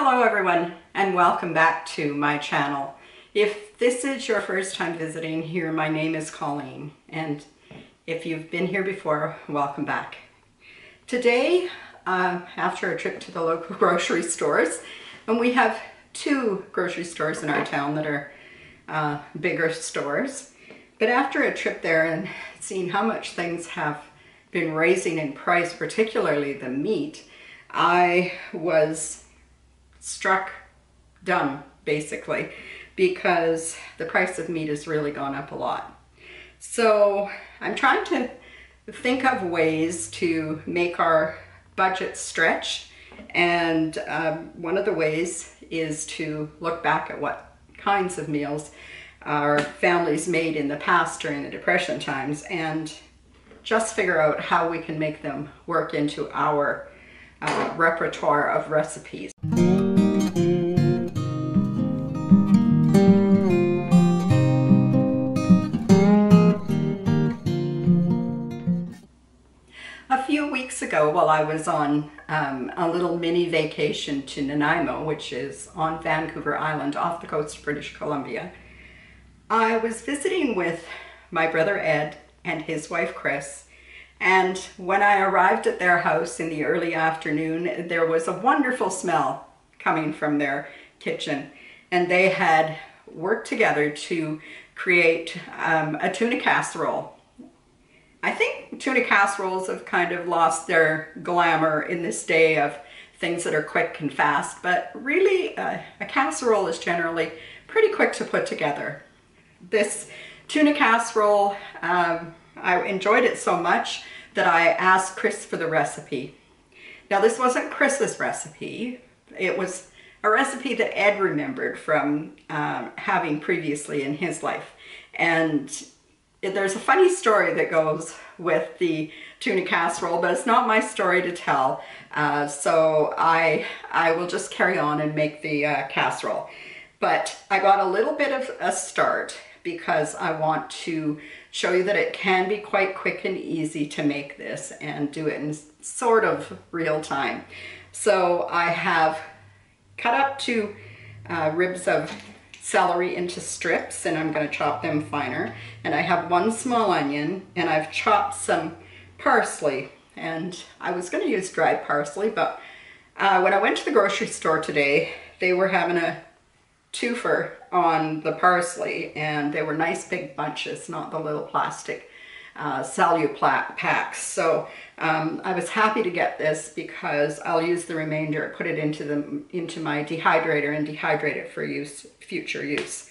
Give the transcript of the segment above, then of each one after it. Hello everyone and welcome back to my channel. If this is your first time visiting here, my name is Colleen, and if you've been here before, welcome back. Today, after a trip to the local grocery stores, and we have two grocery stores in our town that are bigger stores, but after a trip there and seeing how much things have been raising in price, particularly the meat, I was struck dumb, basically, because the price of meat has really gone up a lot. So I'm trying to think of ways to make our budget stretch, and one of the ways is to look back at what kinds of meals our families made in the past during the Depression times and just figure out how we can make them work into our repertoire of recipes. Ago, while I was on a little mini vacation to Nanaimo, which is on Vancouver Island off the coast of British Columbia, I was visiting with my brother Ed and his wife Chris, and when I arrived at their house in the early afternoon, there was a wonderful smell coming from their kitchen, and they had worked together to create a tuna casserole. I think tuna casseroles have kind of lost their glamour in this day of things that are quick and fast, but really a casserole is generally pretty quick to put together. This tuna casserole, I enjoyed it so much that I asked Chris for the recipe. Now, this wasn't Chris's recipe. It was a recipe that Ed remembered from having previously in his life, and there's a funny story that goes with the tuna casserole, but it's not my story to tell, so I will just carry on and make the casserole. But I got a little bit of a start because I want to show you that it can be quite quick and easy to make this and do it in sort of real time. So I have cut up two ribs of celery into strips, and I'm going to chop them finer, and I have one small onion, and I've chopped some parsley, and I was going to use dried parsley, but when I went to the grocery store today, they were having a twofer on the parsley, and they were nice big bunches, not the little plastic packs. So I was happy to get this because I'll use the remainder, put it into my dehydrator and dehydrate it for use, future use.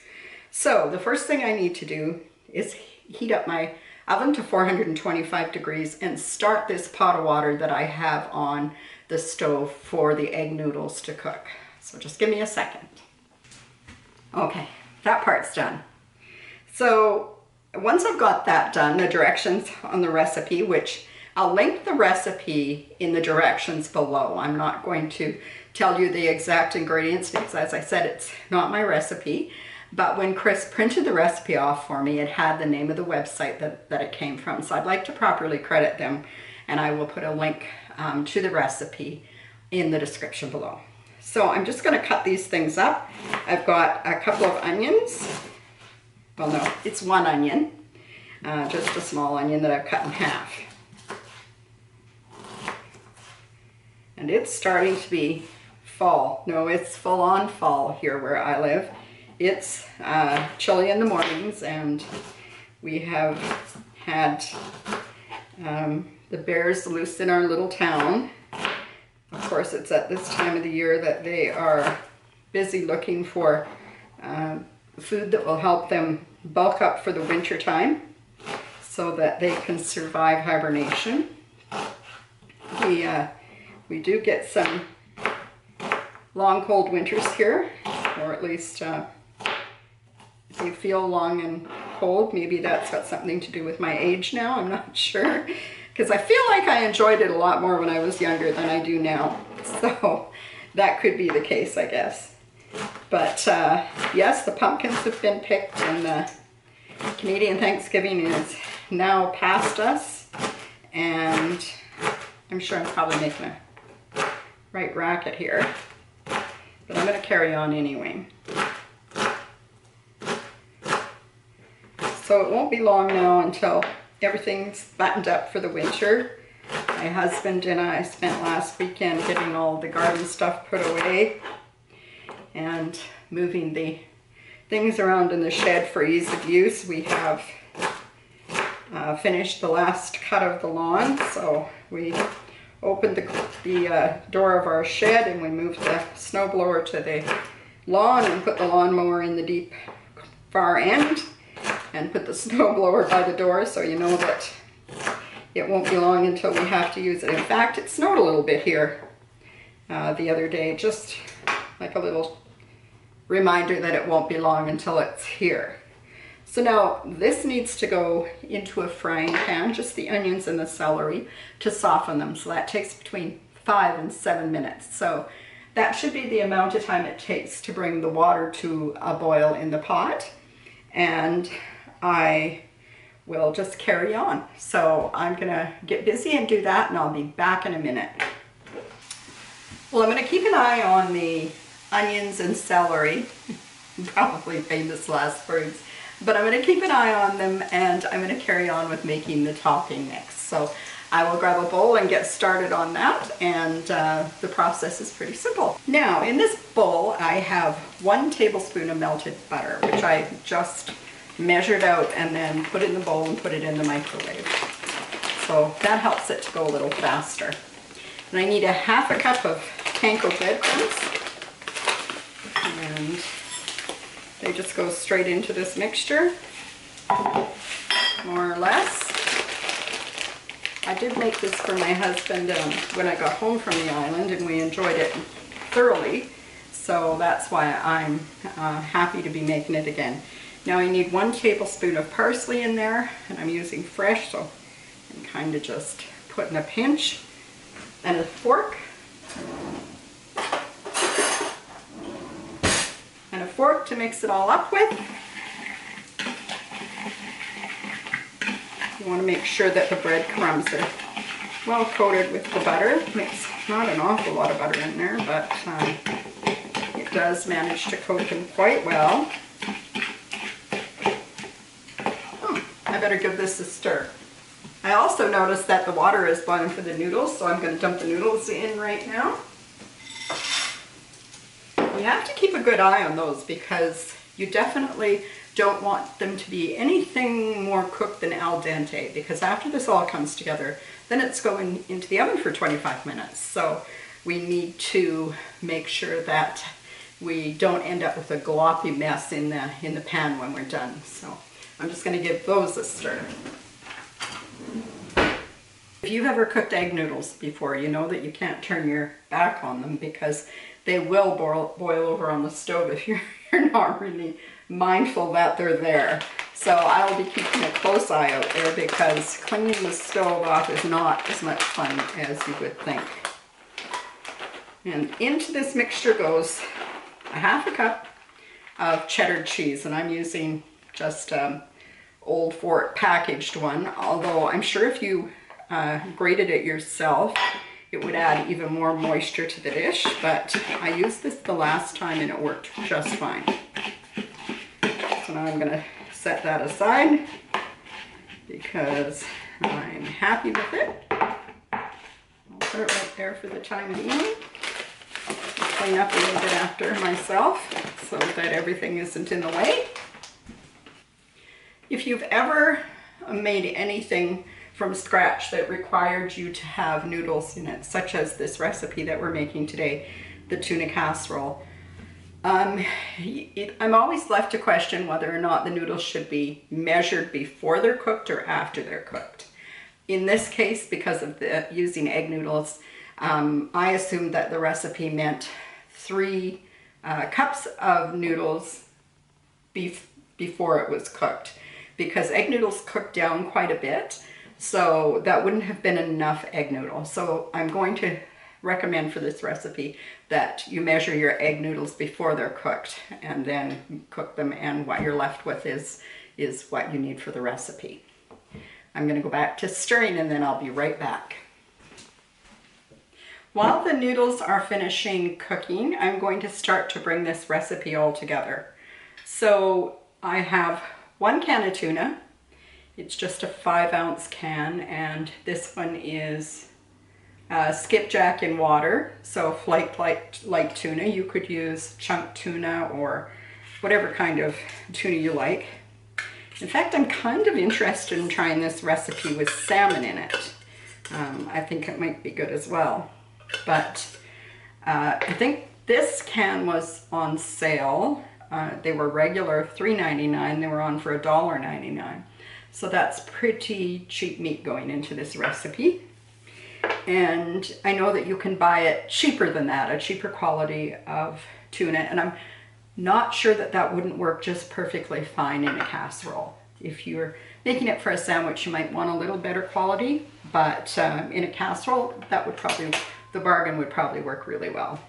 So the first thing I need to do is heat up my oven to 425 degrees and start this pot of water that I have on the stove for the egg noodles to cook. So just give me a second. Okay, that part's done. So once I've got that done, the directions on the recipe, which I'll link the recipe in the directions below. I'm not going to tell you the exact ingredients because, as I said, it's not my recipe. But when Chris printed the recipe off for me, it had the name of the website that it came from. So I'd like to properly credit them, and I will put a link to the recipe in the description below. So I'm just going to cut these things up. I've got a couple of onions. Well, no, it's one onion, just a small onion that I've cut in half. And it's starting to be fall. No, it's full-on fall here where I live. It's chilly in the mornings, and we have had the bears loose in our little town. Of course, it's at this time of the year that they are busy looking for food that will help them bulk up for the winter time so that they can survive hibernation. We do get some long cold winters here, or at least they feel long and cold. Maybe that's got something to do with my age now, I'm not sure, because I feel like I enjoyed it a lot more when I was younger than I do now, so that could be the case, I guess. But yes, the pumpkins have been picked, and the Canadian Thanksgiving is now past us, and I'm sure I'm probably making a right racket here. but I'm going to carry on anyway. So it won't be long now until everything's buttoned up for the winter. My husband and I spent last weekend getting all the garden stuff put away and moving the things around in the shed for ease of use. We have finished the last cut of the lawn, so we opened the door of our shed and we moved the snowblower to the lawn and put the lawnmower in the deep far end and put the snowblower by the door, so you know that it won't be long until we have to use it. In fact, it snowed a little bit here the other day, just like a little reminder that it won't be long until it's here. So now this needs to go into a frying pan, just the onions and the celery, to soften them. So that takes between 5 and 7 minutes. So that should be the amount of time it takes to bring the water to a boil in the pot. And I will just carry on. So I'm gonna get busy and do that, and I'll be back in a minute. Well, I'm gonna keep an eye on the onions and celery, probably famous last words, but I'm gonna keep an eye on them and I'm gonna carry on with making the topping next. So I will grab a bowl and get started on that, and the process is pretty simple. Now in this bowl I have 1 tablespoon of melted butter, which I just measured out and then put it in the bowl and put it in the microwave. So that helps it to go a little faster. And I need a 1/2 cup of cankled bread crumbs, and they just go straight into this mixture, more or less. I did make this for my husband when I got home from the island, and we enjoyed it thoroughly, so that's why I'm happy to be making it again. Now I need 1 tablespoon of parsley in there, and I'm using fresh, so I'm kind of just putting a pinch, and a fork, to mix it all up with. You want to make sure that the bread crumbs are well coated with the butter. It's not an awful lot of butter in there, but it does manage to coat them quite well. I better give this a stir. I also noticed that the water is boiling for the noodles, so I'm going to dump the noodles in right now. You have to keep a good eye on those because you definitely don't want them to be anything more cooked than al dente, because after this all comes together, then it's going into the oven for 25 minutes. So we need to make sure that we don't end up with a gloppy mess in the pan when we're done. So I'm just going to give those a stir. If you've ever cooked egg noodles before, you know that you can't turn your back on them because they will boil over on the stove if you're not really mindful that they're there. So I'll be keeping a close eye out there because cleaning the stove off is not as much fun as you would think. And into this mixture goes 1/2 cup of cheddar cheese, and I'm using just Old Fort packaged one, although I'm sure if you grated it yourself, it would add even more moisture to the dish, but I used this the last time and it worked just fine. So now I'm going to set that aside because I'm happy with it. I'll put it right there for the time being. I'll clean up a little bit after myself so that everything isn't in the way. If you've ever made anything from scratch that required you to have noodles in it, such as this recipe that we're making today, the tuna casserole. I'm always left to question whether or not the noodles should be measured before they're cooked or after they're cooked. In this case, because of using egg noodles, I assumed that the recipe meant 3 cups of noodles before it was cooked, because egg noodles cook down quite a bit. So that wouldn't have been enough egg noodle. So I'm going to recommend for this recipe that you measure your egg noodles before they're cooked and then cook them, and what you're left with is what you need for the recipe. I'm going to go back to stirring and then I'll be right back. While the noodles are finishing cooking, I'm going to start to bring this recipe all together. So I have 1 can of tuna. It's just a 5-ounce can, and this one is skipjack in water. So if like tuna, you could use chunk tuna or whatever kind of tuna you like. In fact, I'm kind of interested in trying this recipe with salmon in it. I think it might be good as well. But I think this can was on sale. They were regular $3.99. They were on for $1.99. So that's pretty cheap meat going into this recipe. And I know that you can buy it cheaper than that, a cheaper quality of tuna. And I'm not sure that that wouldn't work just perfectly fine in a casserole. If you're making it for a sandwich, you might want a little better quality, but in a casserole, that would probably, the bargain would probably work really well.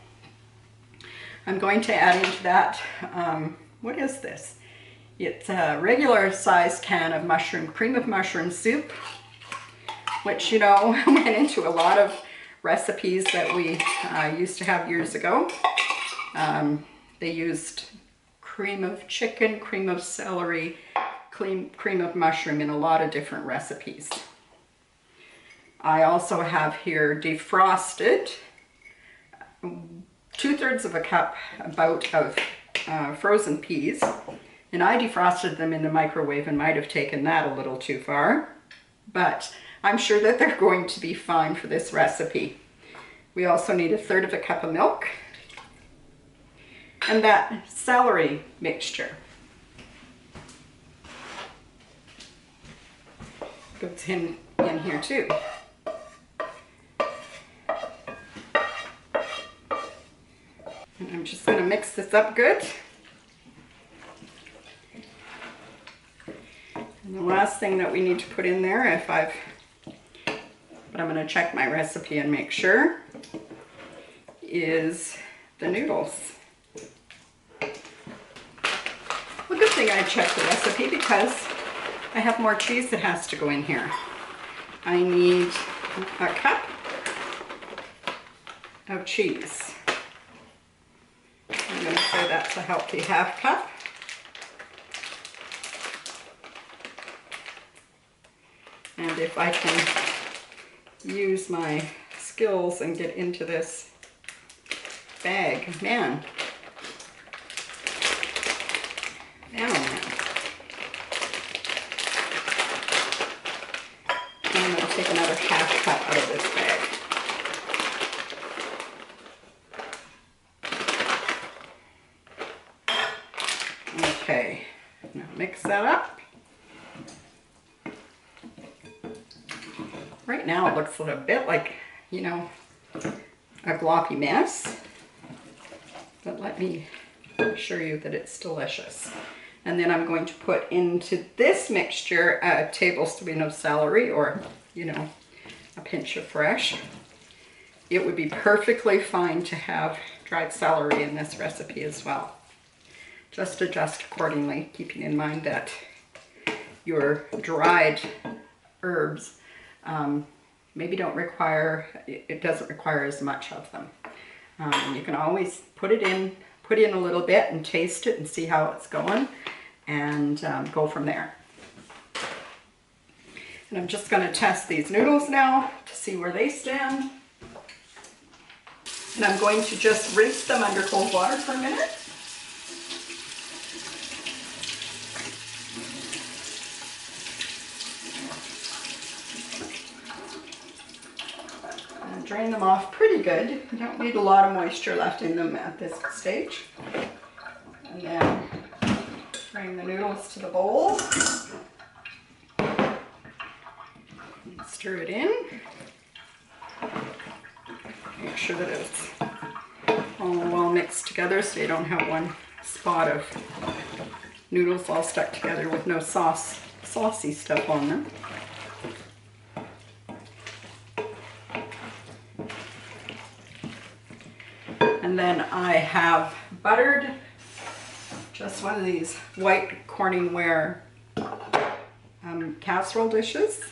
I'm going to add into that, what is this? It's a regular sized can of cream of mushroom soup, which, you know, went into a lot of recipes that we used to have years ago. They used cream of chicken, cream of celery, cream of mushroom in a lot of different recipes. I also have here defrosted 2/3 of a cup about of frozen peas, and I defrosted them in the microwave and might have taken that a little too far, but I'm sure that they're going to be fine for this recipe. We also need 1/3 of a cup of milk and that celery mixture. Goes in here too. And I'm just going to mix this up good. And the last thing that we need to put in there, but I'm going to check my recipe and make sure, is the noodles. Well, good thing I checked the recipe because I have more cheese that has to go in here. I need a cup of cheese. I'm going to say that's a healthy 1/2 cup. And if I can use my skills and get into this bag, man. Take another 1/2 cup out of this bag. Okay, now mix that up. Right now it looks a little bit like, you know, a gloppy mess, but let me assure you that it's delicious. And then I'm going to put into this mixture a tablespoon of celery, or, you know, a pinch of fresh. It would be perfectly fine to have dried celery in this recipe as well. Just adjust accordingly, keeping in mind that your dried herbs maybe don't require, it doesn't require as much of them. You can always put in a little bit and taste it and see how it's going, and go from there. And I'm just going to test these noodles now to see where they stand. And I'm going to just rinse them under cold water for a minute. And drain them off pretty good. You don't need a lot of moisture left in them at this stage. And then bring the noodles to the bowl. Stir it in. Make sure that it's all well mixed together so you don't have one spot of noodles all stuck together with no saucy stuff on them. And then I have buttered just one of these white Corningware casserole dishes.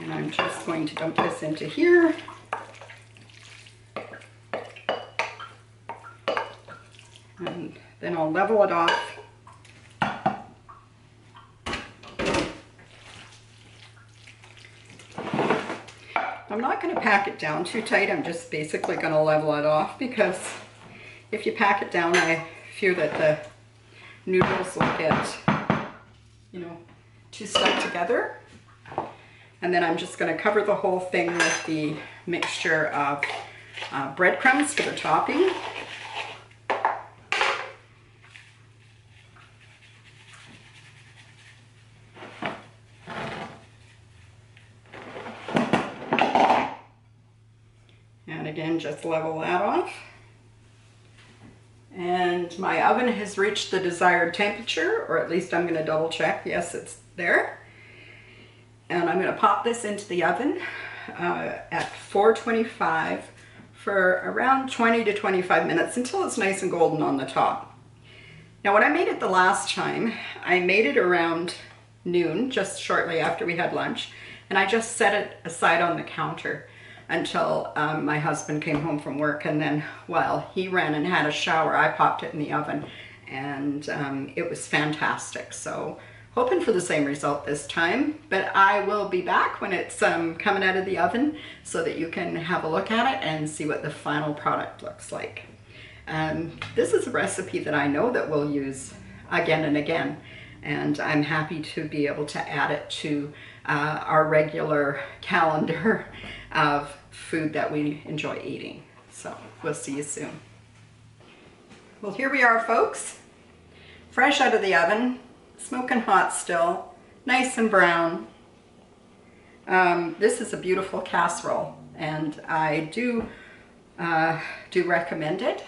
And I'm just going to dump this into here and then I'll level it off. I'm not going to pack it down too tight, I'm just basically going to level it off, because if you pack it down, I fear that the noodles will get, you know, too stuck together. And then I'm just going to cover the whole thing with the mixture of breadcrumbs for the topping. And again, just level that off. And my oven has reached the desired temperature, or at least I'm going to double check. Yes, it's there. And I'm going to pop this into the oven at 425 for around 20 to 25 minutes until it's nice and golden on the top. Now, when I made it the last time, I made it around noon, just shortly after we had lunch, and I just set it aside on the counter until my husband came home from work, and then while he ran and had a shower, I popped it in the oven, and it was fantastic. So hoping for the same result this time, but I will be back when it's coming out of the oven so that you can have a look at it and see what the final product looks like. This is a recipe that I know that we'll use again and again, and I'm happy to be able to add it to our regular calendar of food that we enjoy eating. So we'll see you soon. Well, here we are, folks, fresh out of the oven, smoking hot still, nice and brown. This is a beautiful casserole, and I do recommend it.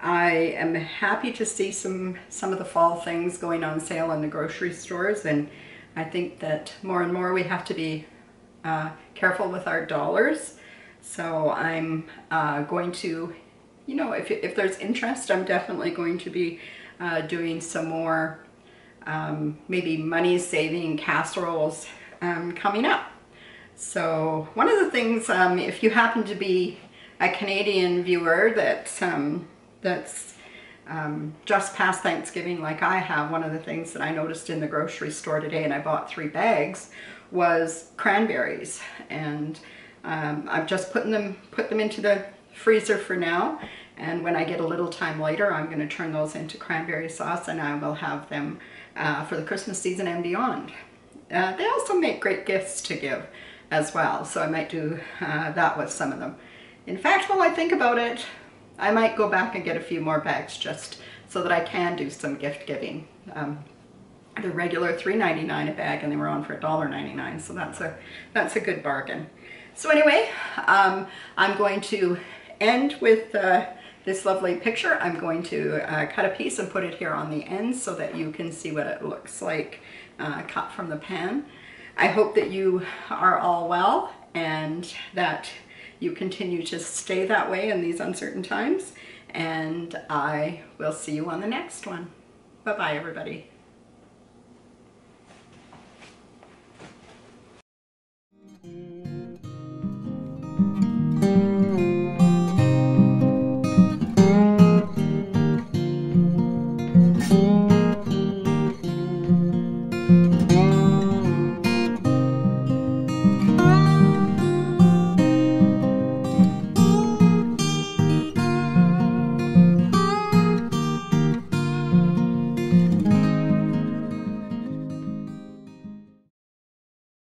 I am happy to see some of the fall things going on sale in the grocery stores, and I think that more and more we have to be careful with our dollars. So I'm going to, you know, if there's interest, I'm definitely going to be doing some more maybe money-saving casseroles coming up. So one of the things, if you happen to be a Canadian viewer that's just past Thanksgiving like I have, one of the things that I noticed in the grocery store today, and I bought 3 bags, was cranberries. And I'm just putting them into the freezer for now, and when I get a little time later, I'm going to turn those into cranberry sauce, and I will have them for the Christmas season and beyond. They also make great gifts to give as well, so I might do that with some of them. In fact, while I think about it, I might go back and get a few more bags just so that I can do some gift giving. They're regular $3.99 a bag, and they were on for $1.99, so that's a good bargain. So anyway, I'm going to end with this lovely picture. I'm going to cut a piece and put it here on the end so that you can see what it looks like cut from the pan. I hope that you are all well and that you continue to stay that way in these uncertain times, and I will see you on the next one. Bye-bye, everybody.